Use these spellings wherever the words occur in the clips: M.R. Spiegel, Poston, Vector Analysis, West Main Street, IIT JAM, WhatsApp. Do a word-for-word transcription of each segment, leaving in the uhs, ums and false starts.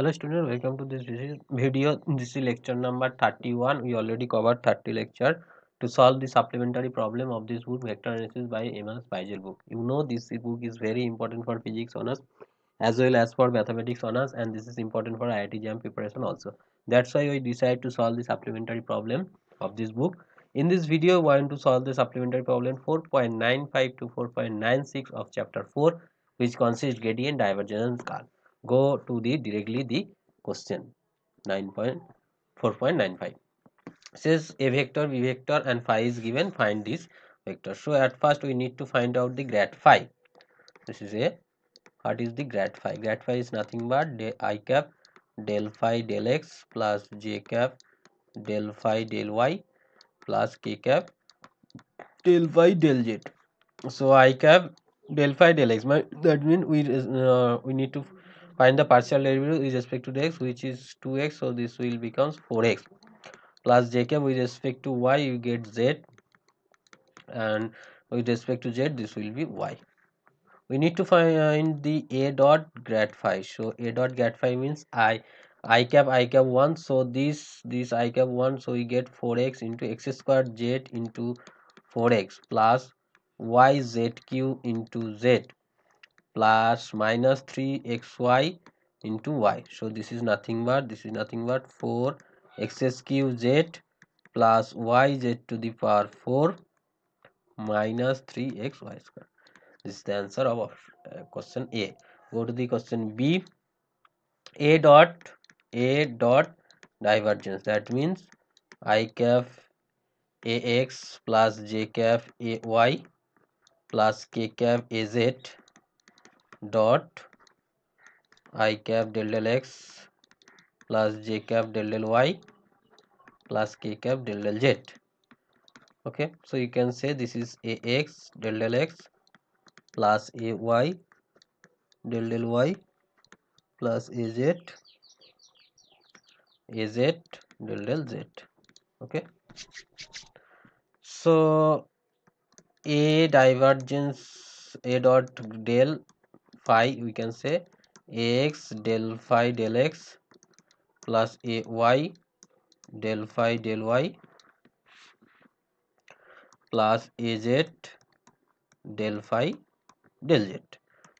Hello students, welcome to this video. This is lecture number thirty-one. We already covered thirty lecture to solve the supplementary problem of this book Vector Analysis by M R Spiegel book. You know this book is very important for physics honors as well as for mathematics honors, and this is important for I I T JAM preparation also. That's why we decide to solve the supplementary problem of this book. In this video, we are going to solve the supplementary problem four point nine five to four point nine six of chapter four, which consists gradient, divergence and curl. Go to the directly the question. Nine point four point nine five says a vector, b vector and phi is given. Find this vector. So at first we need to find out the grad phi. This is a what is the grad phi? Grad phi is nothing but I cap del phi del x plus j cap del phi del y plus k cap del phi del z. So I cap del phi del x, that means we uh, we need to find the partial derivative with respect to the x, which is two x, so this will becomes four x, plus j cap with respect to y you get z, and with respect to z this will be y. We need to find the a dot grad phi. So a dot grad phi means I I cap I cap one, so this this I cap one, so we get four x into x squared z into four x plus y z cube into z plus minus three x y into y. So this is nothing but this is nothing but four x cube z plus y z to the power four minus three x y square. This is the answer of uh, question A. Go to the question B. A dot A dot divergence, that means I cap ax plus j cap ay plus k cap az dot I cap del del x plus j cap del del y plus k cap del del z. Okay, so you can say this is ax del del x plus ay del del y plus az az del del z. Okay, so a divergence a dot del phi, we can say ax del phi del x plus ay del phi del y plus az del phi del z.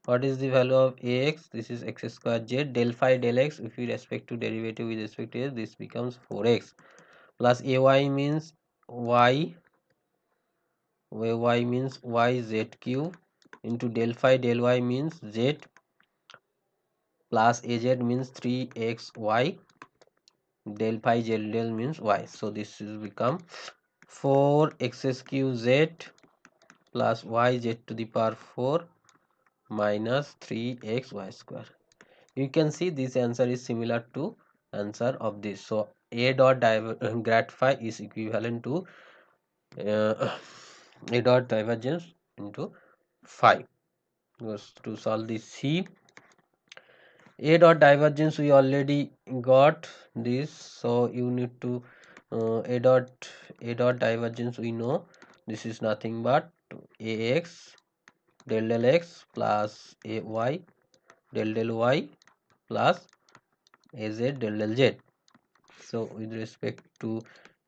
What is the value of ax? This is x square z del phi del x. If we respect to derivative with respect to this, becomes four x plus ay means y ay means yz cube into del phi del y means z plus az means three x y del phi del del means y. So this is become four x cube z plus y z to the power four minus three x y square. You can see this answer is similar to answer of this. So a dot grad phi is equivalent to uh, a dot divergence into phi. Was to solve the C. A dot divergence we already got this, so you need to uh, a dot a dot divergence we know this is nothing but ax del del x plus ay del del y plus az del del z. So with respect to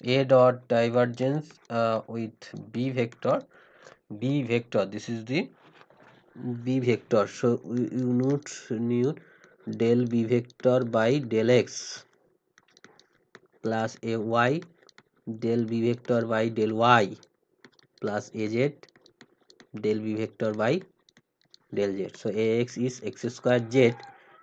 a dot divergence uh, with b vector b vector this is the b vector, so you note new del b vector by del x plus ay del b vector by del y plus az del b vector by del z. So ax is x square z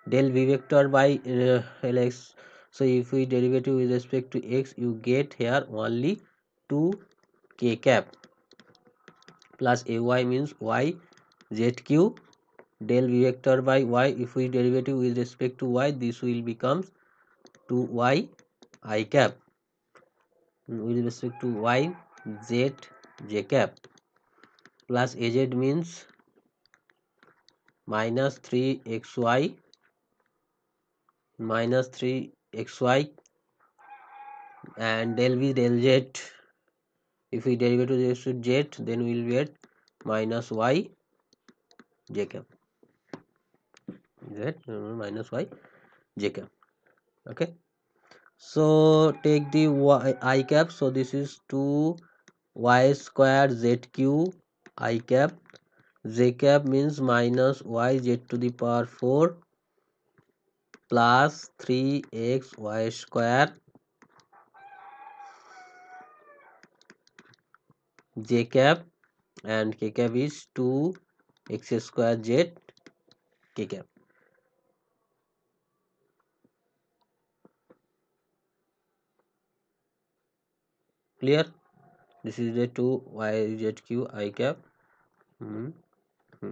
del b vector by uh, lx, so if we derivative with respect to x you get here only two k cap plus ay means y z cube del v vector by y. If we derivative with respect to y this will becomes two y I cap with respect to y z j cap plus az means minus three x y minus three x y and del v del z. If we derivative with respect to z, then we will get minus y j cap. That minus y j cap. okay. So take the y I cap, so this is two y square z q I cap, z cap means minus y z to the power four plus three x y square j cap, and k cap is two x square z k cap. Clear? This is the two y z q I cap. Hmm. Hmm.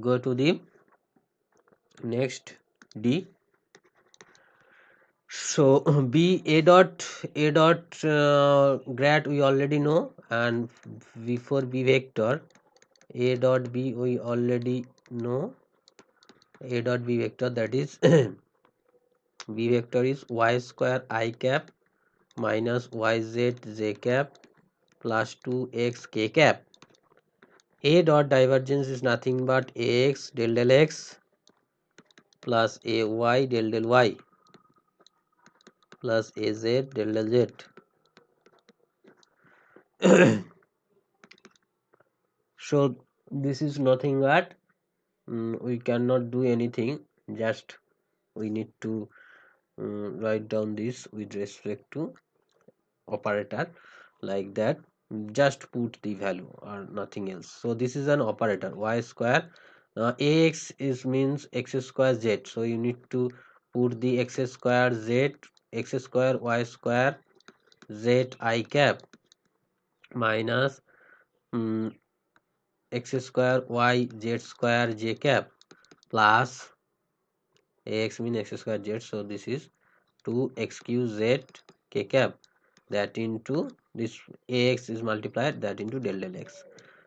Go to the next D. So B a dot a dot uh, grad we already know, and before B vector a dot B we already know. A dot B vector, that is B vector is y square I cap minus yz j cap plus two x k cap. A dot divergence is nothing but ax del del x plus ay del del y plus az del del z. So this is nothing but um, we cannot do anything, just we need to um, write down this with respect to operator like that, just put the value or nothing else. So this is an operator y square. Now ax is means x square z, so you need to put the x square z, x square y square z I cap minus um, x square y z square j cap plus ax means x square z, so this is two x q z k cap, that into this ax is multiplied, that into del del x.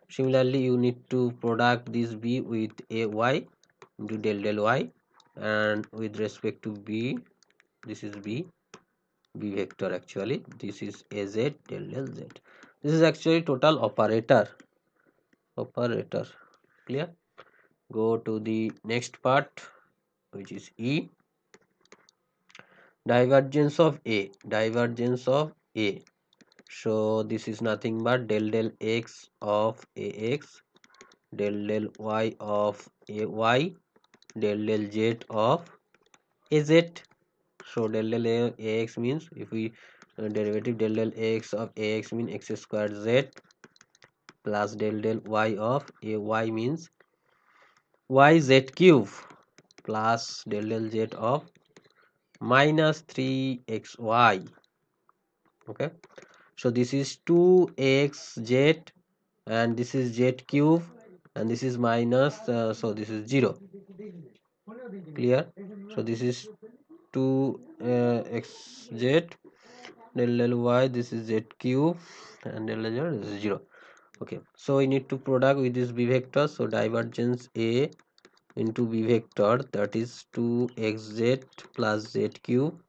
Similarly you need to product this b with ay into del del y, and with respect to b, this is b b vector, actually this is az del del z. This is actually total operator operator clear? Go to the next part, which is E. Divergence of a divergence of a so this is nothing but del del x of ax, del del y of ay, del del z of az. So del del ax means, if we uh, derivative del del x of ax means x square z plus del del y of ay means yz cube plus del del z of minus three x y, okay. So this is two x z and this is z cube and this is minus uh, so this is zero. Clear? So this is two x z del del y, this is z cube and del del z is zero, okay. So we need to product with this b vector, so divergence a into b vector, that is two x z plus z cube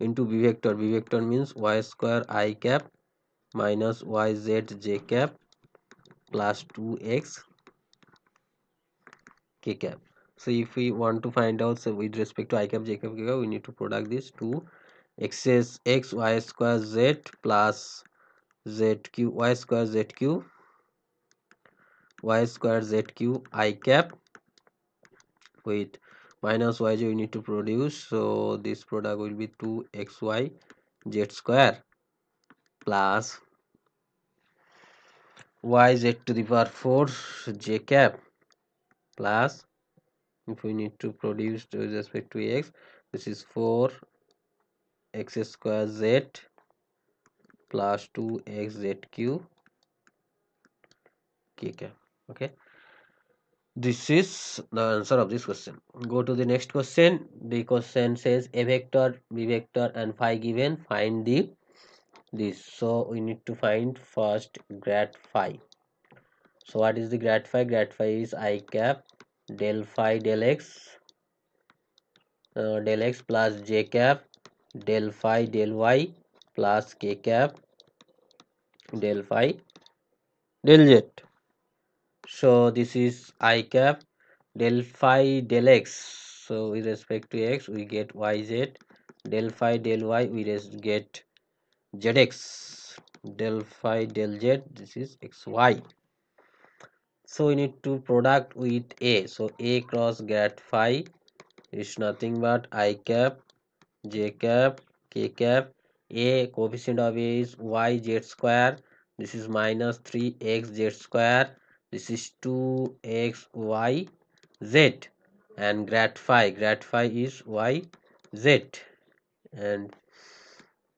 into b vector. B vector means y square I cap minus yz j cap plus two x k cap. So if we want to find out, so with respect to I cap, j cap, k cap, we need to product this two x's x y square z plus z cube y square z cube y square z q I cap with minus yj. We need to produce, so this product will be two x y z square plus yz to the power four j cap plus, if we need to produce with respect to x, this is four x square z plus two x z q k cap, okay. This is the answer of this question. Go to the next question. The question says a vector, b vector and phi given, find the this. So we need to find first grad phi. So what is the grad phi? Grad phi is I cap del phi del x uh, del x plus j cap del phi del y plus k cap del phi del z. So this is I cap del phi del x So with respect to x, we get yz. Del phi del y, we get zx. Del phi del z, this is xy. So we need to product with a. So a cross grad phi is nothing but I cap, j cap, k cap. A coefficient of a is y z square. This is minus three x z square. This is two x y z. And grad phi, grad phi is y z and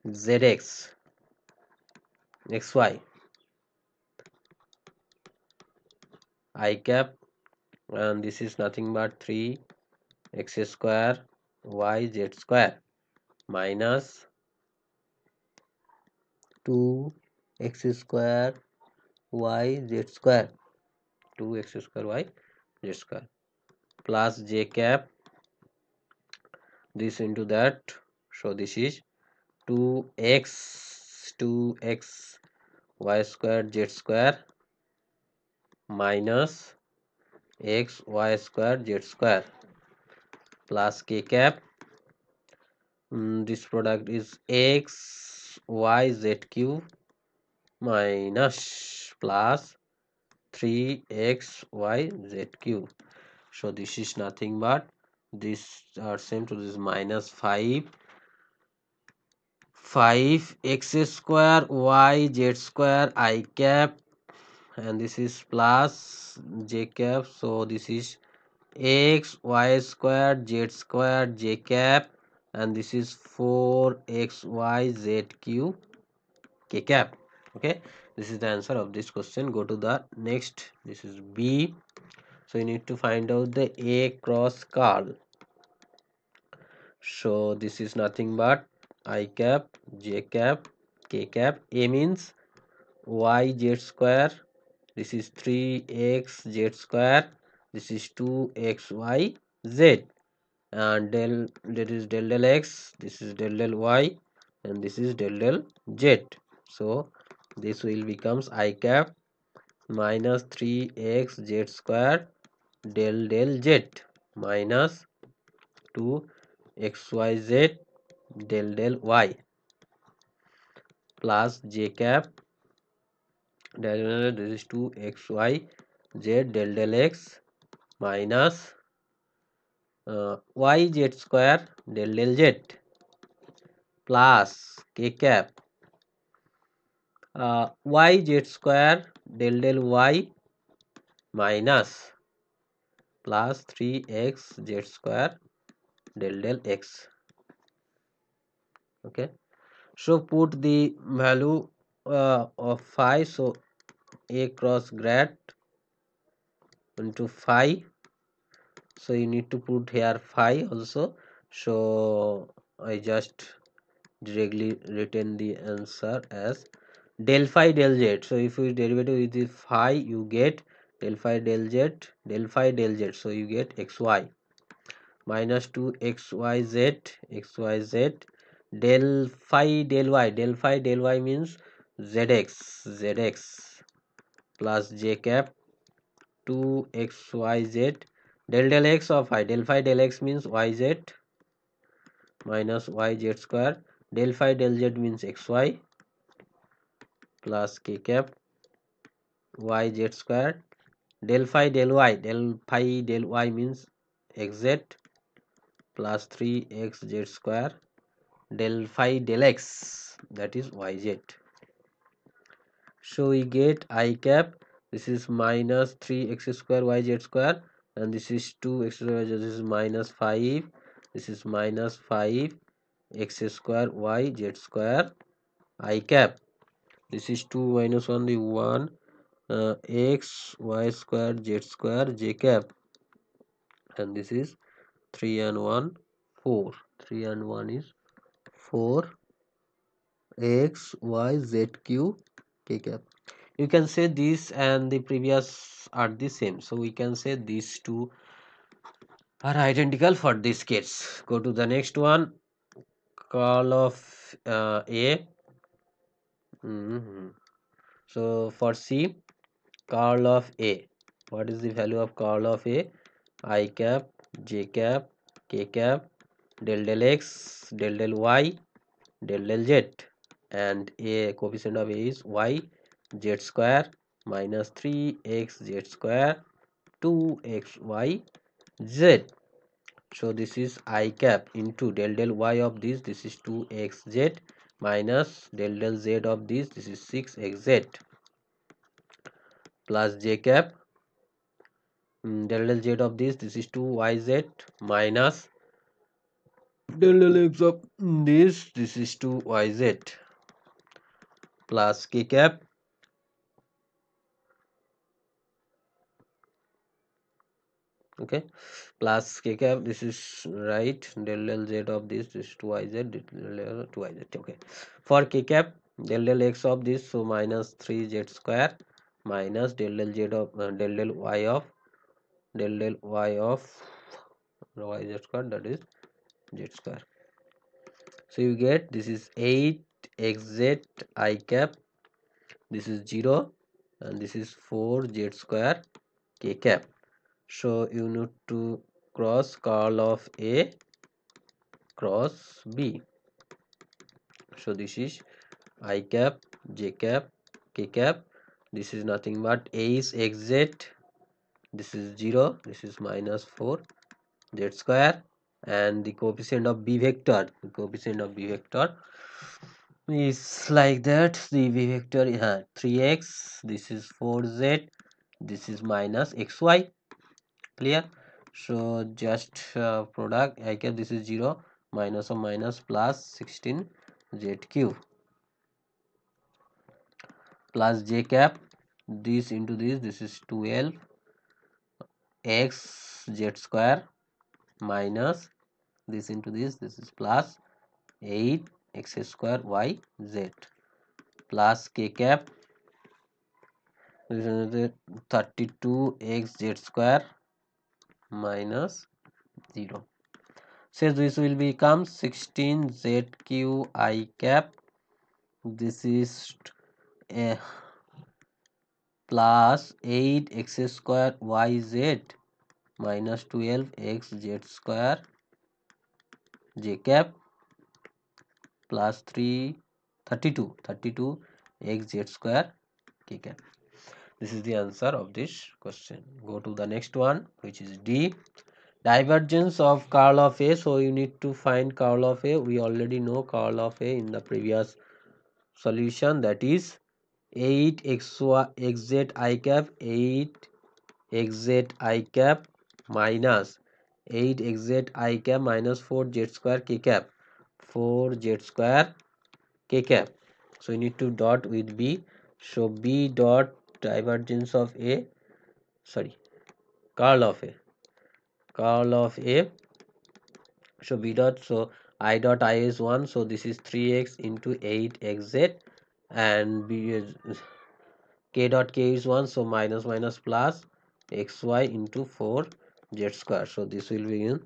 zx xy. I cap, and this is nothing but three x square y z square minus two x square y z square, two x square y z square plus j cap this into that. So this is two x two x y square z square minus x y square z square plus k cap. Mm, this product is x y z cube minus plus three x y z cube. So this is nothing but this are same to this minus five five x square y z square I cap, and this is plus j cap. So this is x y square z square j cap, and this is four x y z cube k cap. Okay, this is the answer of this question. Go to the next. This is B. So you need to find out the a cross curl. So this is nothing but I cap, j cap, k cap. A means y z square. This is three x z square. This is two x y z, and del that is del del x. This is del del y, and this is del del z. So this will becomes I cap minus three x z square del del z minus two x y z del del y plus j cap. Diagonal, this is two x y z del del x minus uh, y z square del del z plus k cap uh, y z square del del y minus plus three x z square del del x. Okay, so put the value uh, of phi. So a cross grad into phi. So you need to put here phi also. So I just directly written the answer as del phi del z. So if you derivative with the phi, you get del phi del z del phi del z. So you get xy minus two xyz xyz del phi del y del phi del y means zx zx plus j cap two xyz del del x of phi. Del phi del x means yz minus yz square. Del phi del z means xy plus k cap yz square. Del phi del y del phi del y means xz plus three xz square del phi del x, that is yz. So we get I cap, this is minus three x square yz square, and this is two x square, this is minus five, this is minus five x square yz square I cap. This is two minus one, the one uh, x y square z square j cap, and this is three and one four, three and one is four x y z q k cap. You can say this and the previous are the same, so we can say these two are identical for this case. Go to the next one. Curl of uh, a. Mm-hmm. So for C, curl of a, what is the value of curl of a? I cap, j cap, k cap del del x del del y del del z, and a coefficient of a is y z square minus three x z square two x y z. So this is I cap into del del y of this, this is two x z minus del del z of this, this is six x z plus j cap mm, del del z of this, this is two y z minus del del x of this, this is two y z plus k cap okay plus k cap, this is right del del z of this, this is two y z, two y z okay. For k cap del del x of this, so minus three z square minus del del z of uh, del del y of del del y of yz square, that is z square. So you get this is eight x z I cap, this is zero, and this is four z square k cap. So you need to cross curl of A cross B. So this is I cap, J cap, K cap. This is nothing but A is X Z. This is zero. This is minus four Z square. And the coefficient of B vector. The coefficient of B vector is like that. The B vector is yeah, three x. This is four z. This is minus xy. Clear. So just uh, product I cap, this is zero minus or minus plus sixteen z cube plus j cap, this into this, this is twelve x z square minus this into this, this is plus eight x square y z plus k cap, this is thirty-two x z square minus zero. So this will become sixteen z cube I cap, this is a plus eight x square y z minus twelve x z square j cap plus thirty-two x z square k cap. This is the answer of this question. Go to the next one, which is D. Divergence of curl of A. So you need to find curl of A. We already know curl of A in the previous solution. That is eight x z I cap, eight x z I cap minus eight x z I cap minus four z square k cap, four z square k cap. So you need to dot with B. So B dot divergence of A, sorry, curl of A, curl of A. So B dot, so I dot I is one, so this is three x into eight x z, and B is K dot K is one, so minus minus plus xy into four z square. So this will be in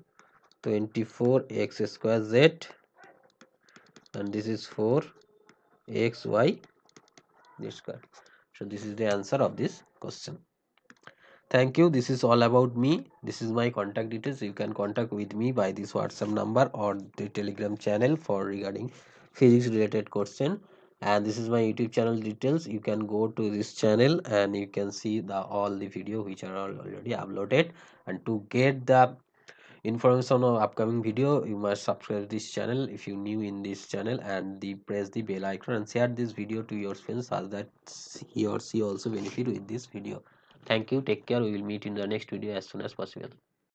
twenty-four x square z, and this is four x y z square. So this is the answer of this question. Thank you. This is all about me. This is my contact details. You can contact with me by this WhatsApp number or the Telegram channel for regarding physics related question. And this is my YouTube channel details. You can go to this channel and you can see the all the video which are already uploaded. And to get the information on upcoming video, you must subscribe this channel if you new in this channel, and the press the bell icon and share this video to your friends so that he or she also benefit with this video. Thank you, take care, we will meet in the next video as soon as possible.